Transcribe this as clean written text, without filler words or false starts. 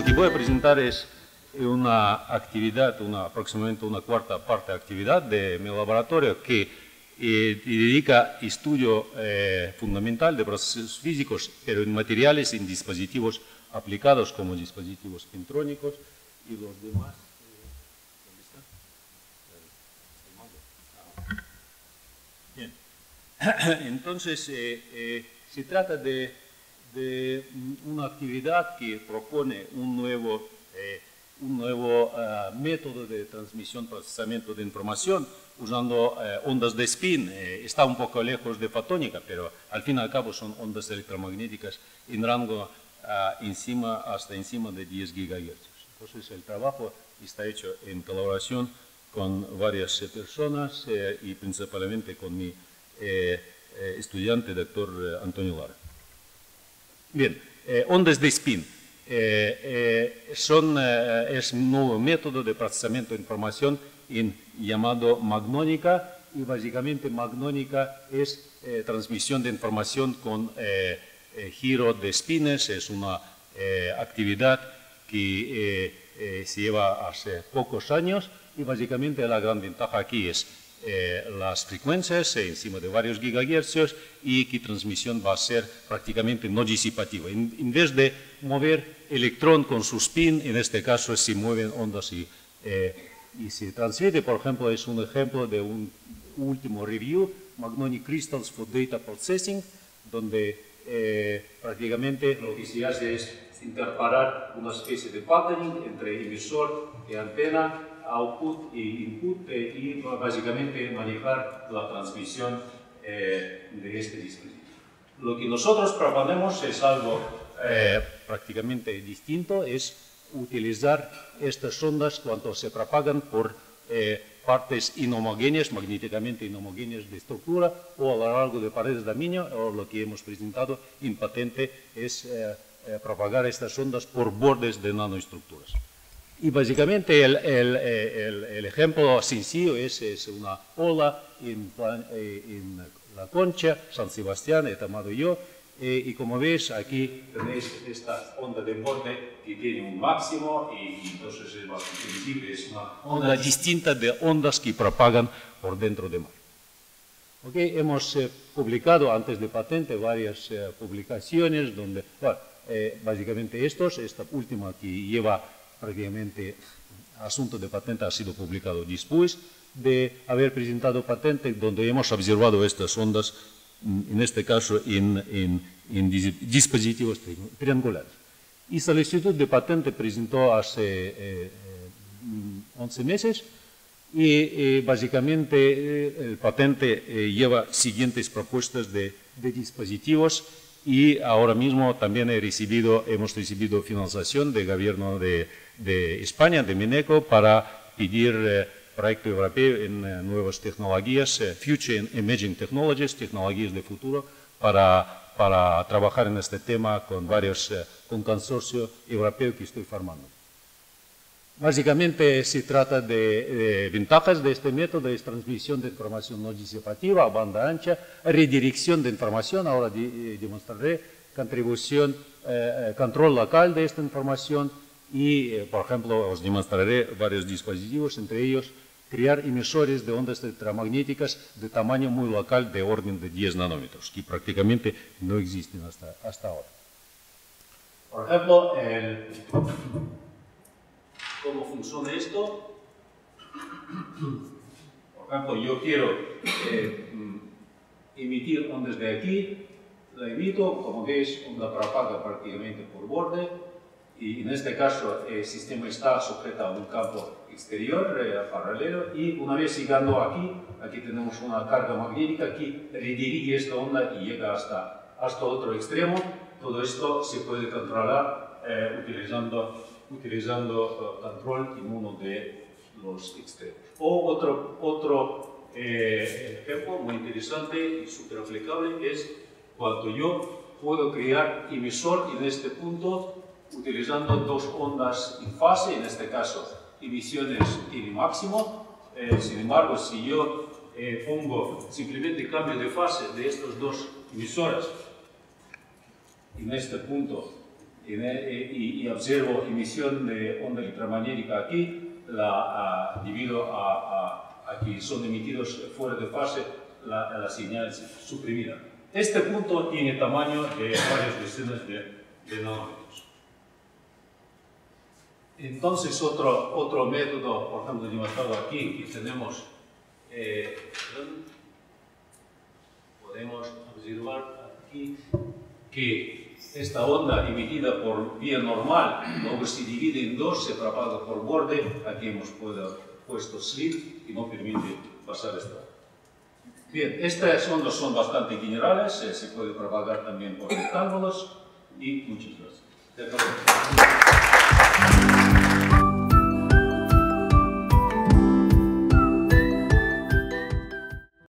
lo que voy a presentar es una actividad, aproximadamente una cuarta parte de actividad de mi laboratorio que dedica estudio fundamental de procesos físicos, pero en materiales, en dispositivos aplicados como dispositivos electrónicos y los demás. Bien. Entonces, se trata de una actividad que propone un nuevo método de transmisión, procesamiento de información usando ondas de spin. Está un poco lejos de fotónica, pero al fin y al cabo son ondas electromagnéticas en rango hasta encima de 10 GHz. Entonces el trabajo está hecho en colaboración con varias personas y principalmente con mi estudiante, doctor Antonio Larra. Bien, ondas de spin. Es un nuevo método de procesamiento de información llamado magnónica, y básicamente magnónica es transmisión de información con giro de espines. Es una actividad que se lleva hace pocos años, y básicamente la gran ventaja aquí es las frecuencias encima de varios gigahercios, y que transmisión va a ser prácticamente no disipativa. En vez de mover electrón con su spin, en este caso se mueven ondas y se transmite. Por ejemplo, es un ejemplo de un último review, Magnoni Crystals for Data Processing, donde prácticamente lo que se hace es interparar una especie de patterning entre emisor y antena, output y input, y básicamente manejar la transmisión de este dispositivo. Lo que nosotros proponemos es algo prácticamente distinto, es utilizar estas ondas cuando se propagan por partes inhomogéneas, magnéticamente inhomogéneas de estructura, o a lo largo de paredes de aluminio, o lo que hemos presentado en patente es propagar estas ondas por bordes de nanoestructuras. Y básicamente el ejemplo sencillo es una ola en la concha, San Sebastián, he tomado yo. Y como veis, aquí tenéis esta onda de borde que tiene un máximo, y entonces es bastante visible. Es una onda distinta de ondas que propagan por dentro de mar. Okay, hemos publicado antes de patente varias publicaciones donde, bueno, básicamente esta última que lleva prácticamente asunto de patente ha sido publicado después de haber presentado patente, donde hemos observado estas ondas, en este caso en dispositivos triangulares. Y solicitud de patente presentó hace 11 meses, y básicamente el patente lleva siguientes propuestas de dispositivos. Y ahora mismo también hemos recibido financiación del gobierno de España, de MINECO, para pedir proyecto europeo en nuevas tecnologías, Future and Emerging Technologies, tecnologías de futuro, para trabajar en este tema con varios, con consorcio europeo que estoy formando. Básicamente se trata de ventajas de este método: es transmisión de información no disipativa a banda ancha, redirección de información, ahora demostraré, contribución, control local de esta información, y, por ejemplo, os demostraré varios dispositivos, entre ellos crear emisores de ondas electromagnéticas de tamaño muy local, de orden de 10 nanómetros, que prácticamente no existen hasta ahora. Por ejemplo, ¿cómo funciona esto? Por ejemplo, yo quiero emitir ondas de aquí, la emito, como veis, onda propaga prácticamente por borde, y en este caso el sistema está sujeto a un campo exterior paralelo, y una vez llegando aquí tenemos una carga magnética que redirige esta onda y llega hasta otro extremo. Todo esto se puede controlar utilizando control en uno de los extremos. O otro ejemplo muy interesante y súper aplicable es cuando yo puedo crear emisor en este punto utilizando dos ondas en fase, en este caso emisiones en el máximo. Sin embargo, si yo pongo simplemente cambio de fase de estas dos emisoras en este punto y observo emisión de onda electromagnética aquí, debido a que son emitidos fuera de fase, la señal es suprimida. Este punto tiene tamaño de varias decenas de nanómetros. Entonces, otro método, por ejemplo, demostrado aquí, que tenemos, podemos observar aquí que esta onda emitida por vía normal, luego se divide en dos, se propaga por borde. Aquí hemos puesto slit y no permite pasar esta onda. Bien, estas ondas son bastante generales, se puede propagar también por rectángulos y muchas gracias.